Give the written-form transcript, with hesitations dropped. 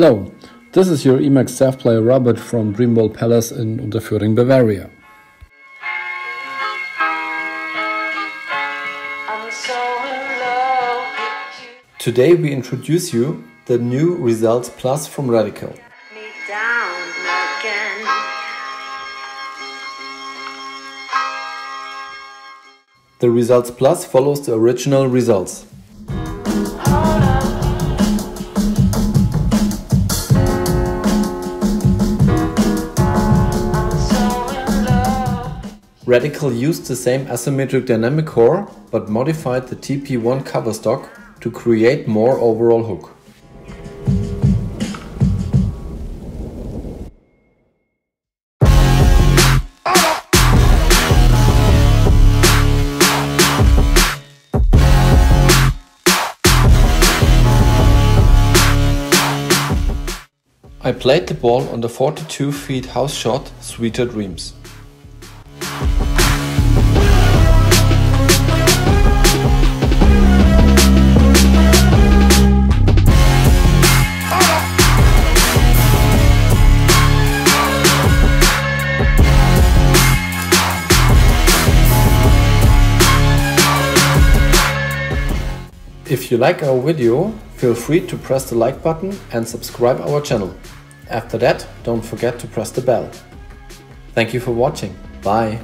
Hello, this is your Emacs staff player Robert from Dreamworld Palace in Unterföhring, Bavaria. Today we introduce you the new Results Plus from Radical. The Results Plus follows the original results. Radical used the same asymmetric dynamic core, but modified the TP1 cover stock to create more overall hook. I played the ball on the 42-feet house shot Sweeter Dreams. If you like our video, feel free to press the like button and subscribe our channel. After that, don't forget to press the bell. Thank you for watching. Bye!